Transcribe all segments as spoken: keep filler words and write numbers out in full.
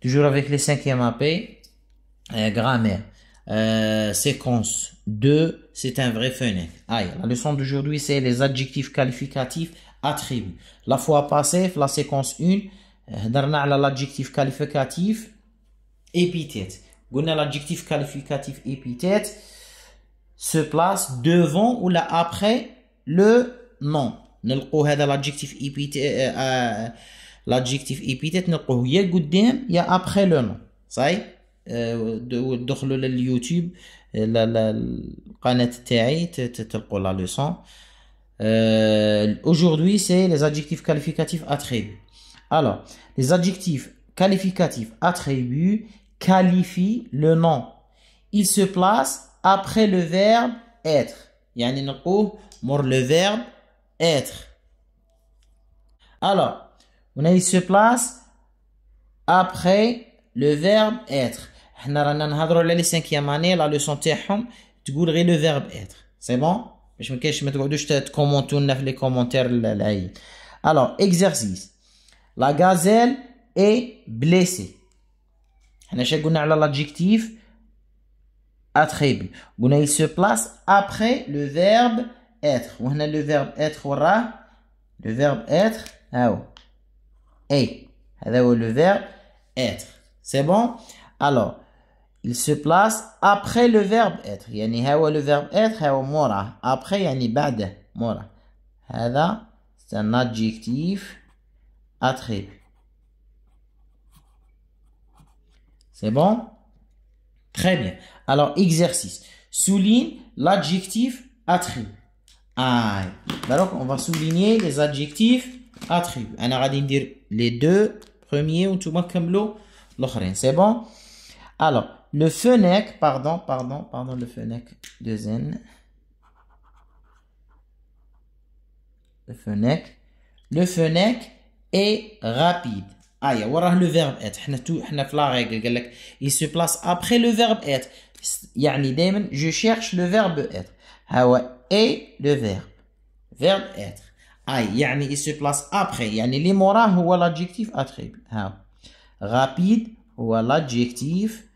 Toujours avec les cinquièmes A P, euh, grammaire, euh, séquence deux, c'est un vrai fenêtre. Aïe, la leçon d'aujourd'hui, c'est les adjectifs qualificatifs attributs. La fois passée, la séquence un, darna l'adjectif qualificatif épithète. L'adjectif qualificatif épithète se place devant ou là après le nom. L'adjectif épithète, euh, l'adjectif épithète, il y a goddam, il y a après le nom. Ça y est, dans le YouTube, la la قناة تاعي تلقوا la leçon. Aujourd'hui, c'est les adjectifs qualificatifs attributs. Alors, les adjectifs qualificatifs attributs qualifient le nom. Il se place après le verbe être. يعني نقول مور le verbe être. Alors, on a il se place après le verbe être. On a نهضروا على les cinquième année, la leçon تاعهم تقول غير le verbe être. C'est bon? باش ما كاينش ما تقعدوش تكومونتو لنا في لي كومونتير العيب. Alors, exercice. La gazelle est blessée. On a l'adjectif attribut. Il se place après le verbe être. On a le verbe être aura. Le verbe être. Et. Le verbe être. C'est bon? Alors, il se place après le verbe être. Il y a le verbe être. Après, il y a le bad. C'est un adjectif attribut. C'est bon? Très bien. Alors, exercice. Souligne l'adjectif attribut. Aïe. Alors, on va souligner les adjectifs attributs. On va dire les deux premiers ou tout le monde l'autre. C'est bon? Alors, le fenêtre, pardon, pardon, pardon, le fenêtre de Zen. Le fenêtre. Le fenêtre est rapide. Aïe, voilà le verbe être. Il se place après le verbe être. Je cherche le verbe être. Et le verbe. Verbe être. Aïe, il se place après. Les moras ou l'adjectif attribut. Rapide ou l'adjectif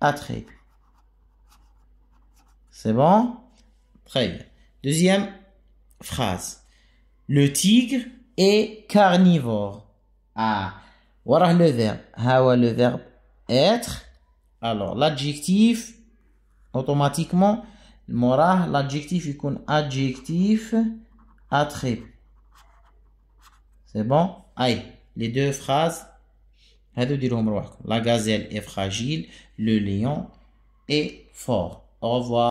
attribut. C'est bon? Très bien. Deuxième phrase. Le tigre est carnivore. Ah. Voilà le verbe. Hawa le verbe être. Alors l'adjectif automatiquement morah l'adjectif il connaît adjectif attribut. C'est bon? Aïe, les deux phrases. La gazelle est fragile, le lion est fort. Au revoir.